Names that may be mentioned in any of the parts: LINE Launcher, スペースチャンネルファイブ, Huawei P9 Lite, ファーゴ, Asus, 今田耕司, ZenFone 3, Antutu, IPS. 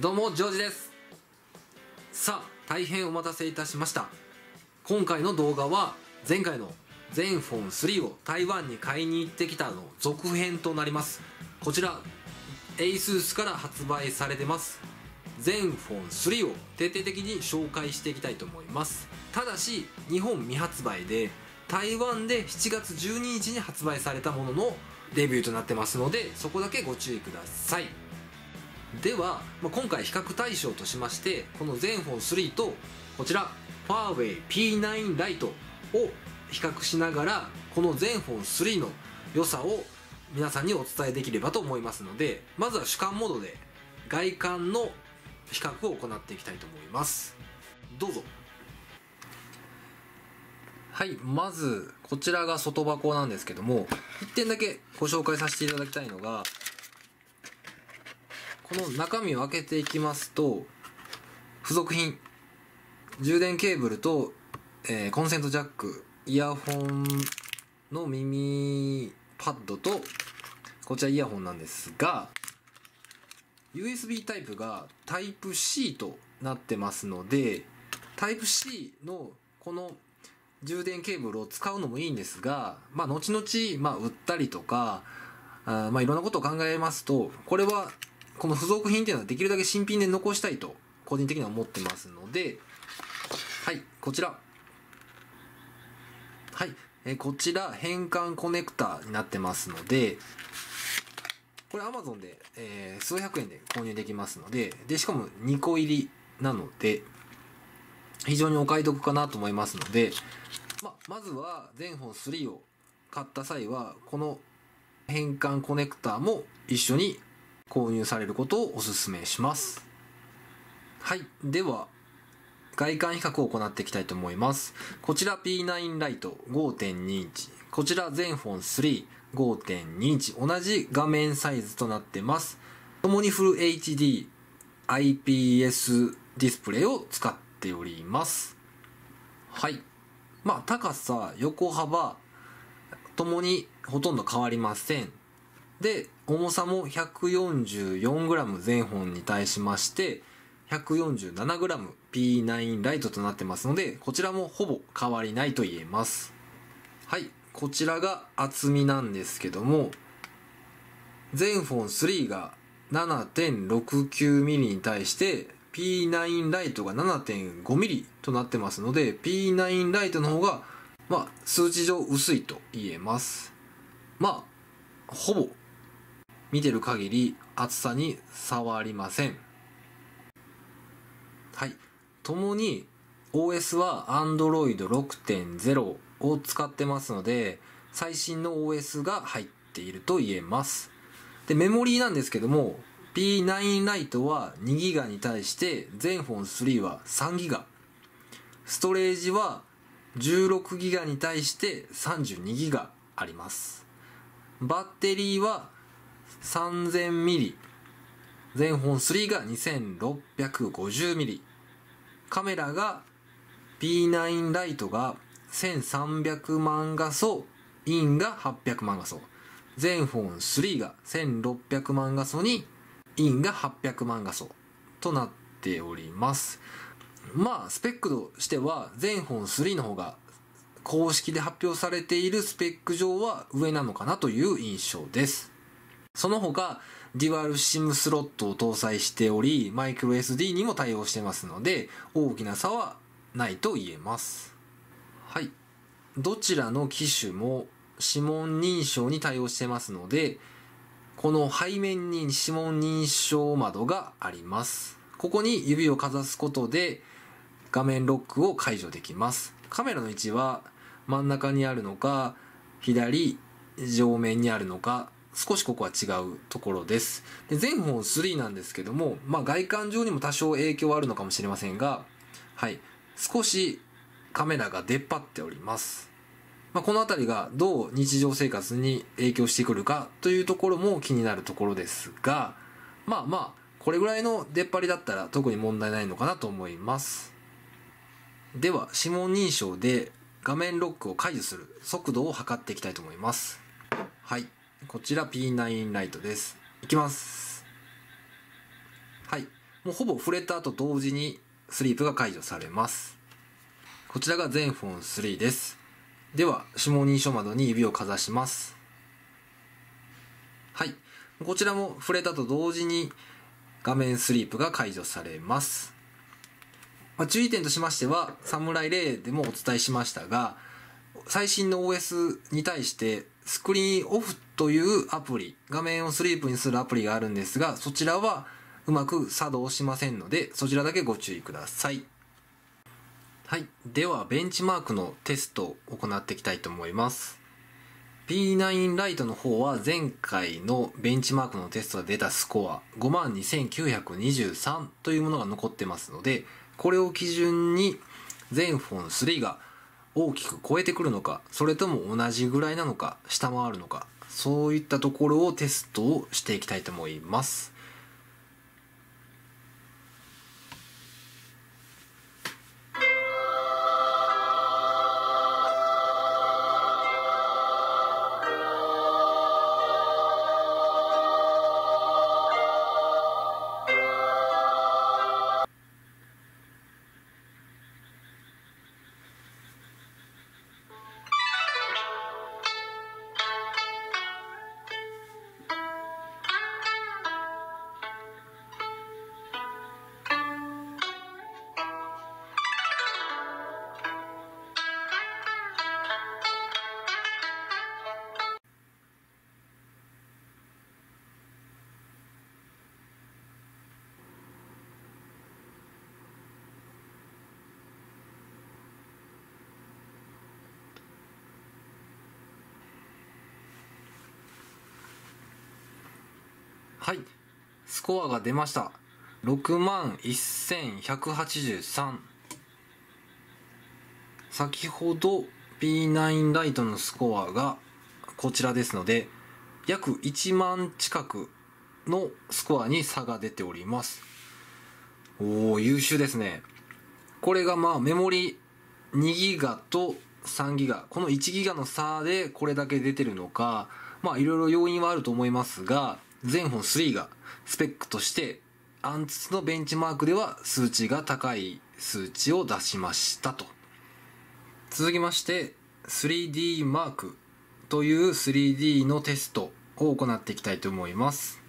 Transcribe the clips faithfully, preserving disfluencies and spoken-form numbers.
どうもジョージです。さあ大変お待たせいたしました。今回の動画は前回の ゼンフォンスリー を台湾に買いに行ってきたの続編となります。こちら エースース から発売されてます ゼンフォンスリー を徹底的に紹介していきたいと思います。ただし日本未発売で台湾でしちがつじゅうににちに発売されたもののレビューとなってますので、そこだけご注意ください。では、まあ、今回比較対象としましてこの ゼンフォンスリー とこちら Huawei ピーナインライト を比較しながらこの ゼンフォンスリー の良さを皆さんにお伝えできればと思いますので、まずは主観モードで外観の比較を行っていきたいと思います。どうぞ。はい、まずこちらが外箱なんですけども、いってんだけご紹介させていただきたいのがこの中身を開けていきますと、付属品、充電ケーブルと、えー、コンセントジャック、イヤホンの耳パッドと、こちらイヤホンなんですが、ユーエスビー タイプが タイプシー となってますので、タイプシー のこの充電ケーブルを使うのもいいんですが、まあ、後々、まあ、売ったりとか、あまあ、いろんなことを考えますと、これは、この付属品っていうのはできるだけ新品で残したいと個人的には思ってますので、はい、こちら。はい、えこちら変換コネクタになってますので、これ アマゾン で、えー、数百円で購入できますので、で、しかもにこ入りなので、非常にお買い得かなと思いますので、ま、まずは ゼンフォンスリー を買った際は、この変換コネクタも一緒に購入されることをお勧めします。はい、では外観比較を行っていきたいと思います。こちら ピーナインライト ごてんに インチ、こちら ゼンフォンスリー ごてんに インチ、同じ画面サイズとなってます。ともにフル エイチディー アイピーエス ディスプレイを使っております。はい、まあ高さ横幅ともにほとんど変わりません。で、重さも ひゃくよんじゅうよんグラム ゼンフォンに対しまして ひゃくよんじゅうななグラム ピーナインライト となってますので、こちらもほぼ変わりないと言えます。はい、こちらが厚みなんですけども、 ゼンフォンスリー が ななてんろくきゅうミリ に対して ピーナインライト が ななてんごミリ となってますので、 ピーナインライト の方が、まあ、数値上薄いと言えます。まあほぼ見てる限り厚さに差はありません。はい。ともに オーエス は アンドロイドろくてんゼロ を使ってますので、最新の オーエス が入っていると言えます。で、メモリーなんですけども、ピーナインライト は にギガ に対して ゼンフォンスリー は さんギガ。ストレージは じゅうろくギガ に対して さんじゅうにギガ あります。バッテリーは さんぜんミリ、 ゼンフォンスリー が にせんろっぴゃくごじゅうミリ、 カメラが ピーナインライト がせんさんびゃくまんがそ、インがはっぴゃくまんがそ、ゼンフォンスリー がせんろっぴゃくまんがそにインがはっぴゃくまんがそとなっております。まあスペックとしては ゼンフォンスリー の方が公式で発表されているスペック上は上なのかなという印象です。その他、デュアルシムスロットを搭載しており、マイクロ エスディー にも対応してますので、大きな差はないと言えます。はい。どちらの機種も指紋認証に対応してますので、この背面に指紋認証窓があります。ここに指をかざすことで画面ロックを解除できます。カメラの位置は真ん中にあるのか、左上面にあるのか、少しここは違うところです。で、ゼンフォンスリーなんですけども、まあ外観上にも多少影響はあるのかもしれませんが、はい、少しカメラが出っ張っております。まあこの辺りがどう日常生活に影響してくるかというところも気になるところですが、まあまあ、これぐらいの出っ張りだったら特に問題ないのかなと思います。では、指紋認証で画面ロックを解除する速度を測っていきたいと思います。はい。こちら ピーナインライト です。いきます。はい。もうほぼ触れたと同時にスリープが解除されます。こちらが ZenFone スリーです。では、指紋認証窓に指をかざします。はい。こちらも触れたと同時に画面スリープが解除されます。まあ、注意点としましては、サムライゼロでもお伝えしましたが、最新の オーエス に対してスクリーンオフというアプリ、画面をスリープにするアプリがあるんですが、そちらはうまく作動しませんので、そちらだけご注意ください。はい。では、ベンチマークのテストを行っていきたいと思います。ピーナイン Lite の方は前回のベンチマークのテストで出たスコア ごまんにせんきゅうひゃくにじゅうさん というものが残ってますので、これを基準に ZenFone スリーが大きく超えてくるのか、それとも同じぐらいなのか、下回るのか、そういったところをテストをしていきたいと思います。はい。スコアが出ました。ろくまんせんひゃくはちじゅうさん。先ほど ピーナイン ライトのスコアがこちらですので、約いちまん近くのスコアに差が出ております。おー、優秀ですね。これがまあメモリにギガとさんギガ、このいちギガの差でこれだけ出てるのか、まあいろいろ要因はあると思いますが、ZenFone スリーがスペックとしてアンツのベンチマークでは数値が高い数値を出しましたと。続きまして スリーディー マークという スリーディー のテストを行っていきたいと思います。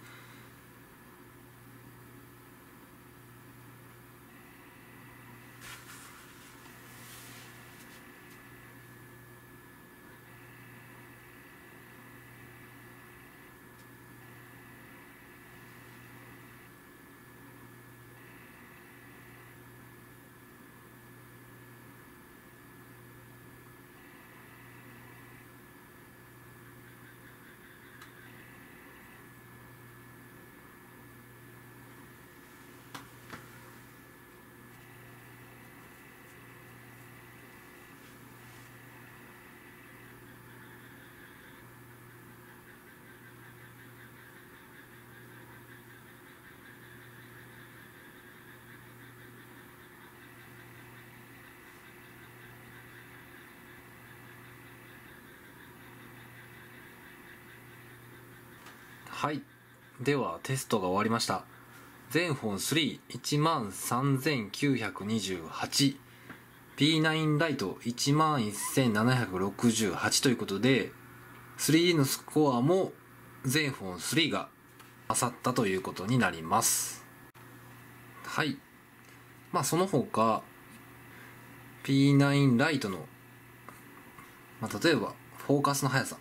はい。では、テストが終わりました。ZenFone スリー、いちまんさんぜんきゅうひゃくにじゅうはち。ピーナイン Lite いちまんせんななひゃくろくじゅうはちということで、スリーディー のスコアも ZenFone スリーが勝ったということになります。はい。まあ、その他、ピーナイン Lite の、まあ、例えば、フォーカスの速さ。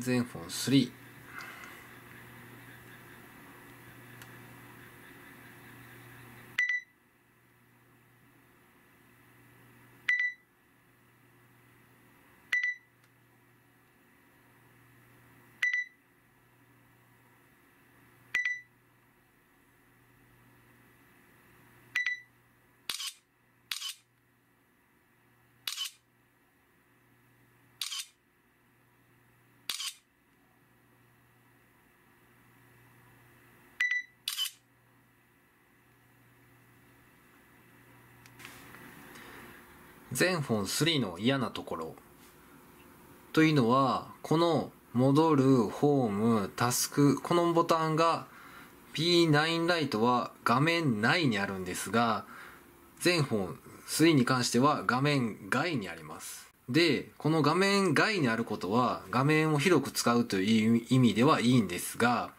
ZenFone スリー、ZenFone スリーの嫌なところというのは、この戻る、ホーム、タスク、このボタンが ピーナインライト は画面内にあるんですが、ZenFone スリーに関しては画面外にあります。で、この画面外にあることは画面を広く使うという意味ではいいんですが、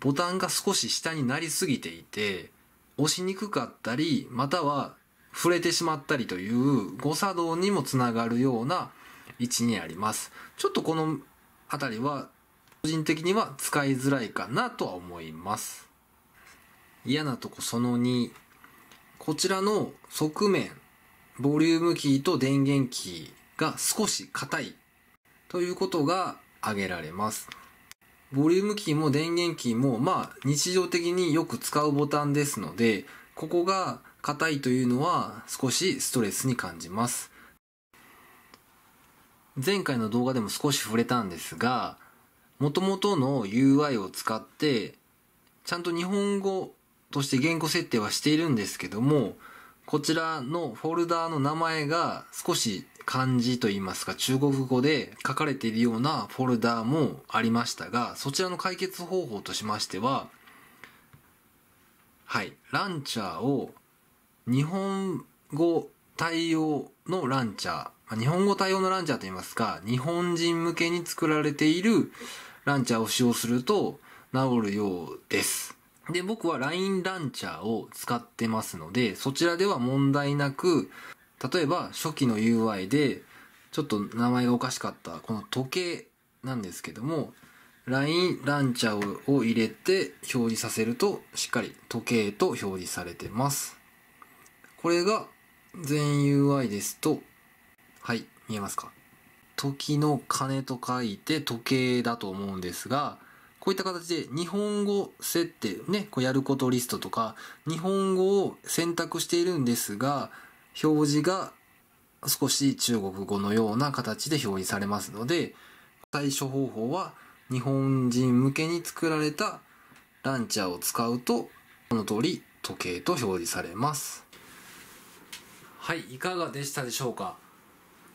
ボタンが少し下になりすぎていて、押しにくかったり、または触れてしまったりという誤作動にもつながるような位置にあります。ちょっとこのあたりは個人的には使いづらいかなとは思います。嫌なとこそのに、こちらの側面、ボリュームキーと電源キーが少し硬いということが挙げられます。ボリュームキーも電源キーもまあ日常的によく使うボタンですので、ここが硬いというのは少しストレスに感じます。前回の動画でも少し触れたんですが、元々の ユーアイ を使ってちゃんと日本語として言語設定はしているんですけども、こちらのフォルダーの名前が少し漢字といいますか中国語で書かれているようなフォルダーもありましたが、そちらの解決方法としましては、はい、ランチャーを日本語対応のランチャー、日本語対応のランチャーといいますか、日本人向けに作られているランチャーを使用すると治るようです。で、僕は ライン ランチャーを使ってますので、そちらでは問題なく、例えば初期の ユーアイ でちょっと名前がおかしかったこの時計なんですけども、 ライン ランチャーを入れて表示させるとしっかり時計と表示されてます。これが全 ユーアイ ですと、はい、見えますか、時の鐘と書いて時計だと思うんですが、こういった形で日本語設定ね、こうやることリストとか日本語を選択しているんですが、表示が少し中国語のような形で表示されますので、対処方法は日本人向けに作られたランチャーを使うとこの通り時計と表示されます。はい、いかがでしたでしょうか。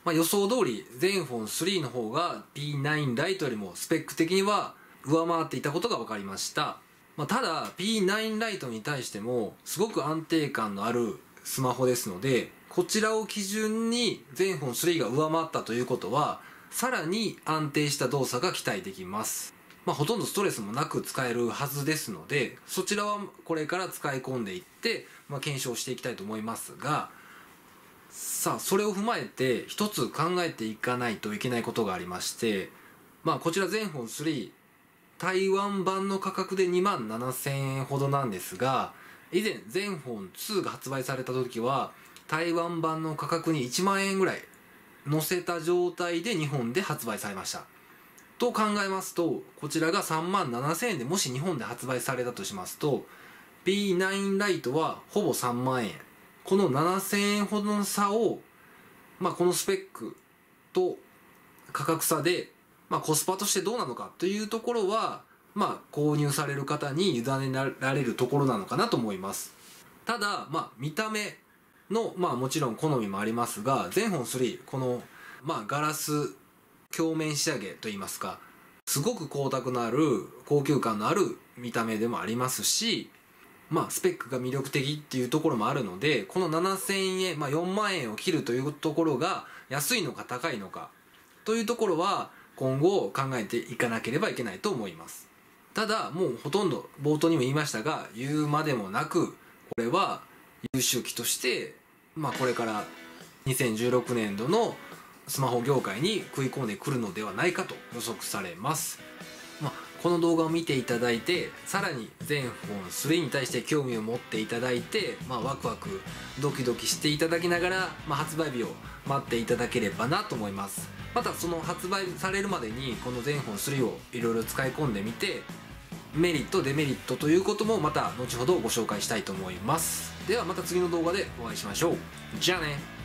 まあ、予想通り ZenFone スリーの方が ピーナインライト よりもスペック的には上回っていたことが分かりました。まあ、ただ ピーナインライト に対してもすごく安定感のあるスマホですので、こちらを基準に ZenFone スリーが上回ったということは、さらに安定した動作が期待できます。まあ、ほとんどストレスもなく使えるはずですので、そちらはこれから使い込んでいって、まあ、検証していきたいと思いますが、さあそれを踏まえて一つ考えていかないといけないことがありまして、まあ、こちら ZenFone スリー台湾版の価格でにまんななせんえんほどなんですが、以前 ZenFone ツーが発売された時は台湾版の価格にいちまんえんぐらい乗せた状態で日本で発売されました。と考えますと、こちらがさんまんななせんえんでもし日本で発売されたとしますと、 ピーナインライト はほぼさんまんえん、このななせんえんほどの差を、まあ、このスペックと価格差で、まあ、コスパとしてどうなのかというところは、まあ、購入される方に委ねられるところなのかなと思います。ただ、まあ、見た目の、まあ、もちろん好みもありますが、ZenFone スリー、この、まあ、ガラス鏡面仕上げといいますか、すごく光沢のある、高級感のある見た目でもありますし、まあ、スペックが魅力的っていうところもあるので、このななせんえん、まあ、よんまんえんを切るというところが安いのか高いのかというところは、今後考えていかなければいけないと思います。ただ、もうほとんど冒頭にも言いましたが、言うまでもなく、これは優秀機として、まあ、これからにせんじゅうろくねんどのスマホ業界に食い込んでくるのではないかと予測されます。まあ、この動画を見ていただいて、さらに ZenFone スリーに対して興味を持っていただいて、まあ、ワクワクドキドキしていただきながら、まあ、発売日を待っていただければなと思います。またその発売されるまでにこの ZenFone スリーをいろいろ使い込んでみて、メリットデメリットということもまた後ほどご紹介したいと思います。ではまた次の動画でお会いしましょう。じゃあね。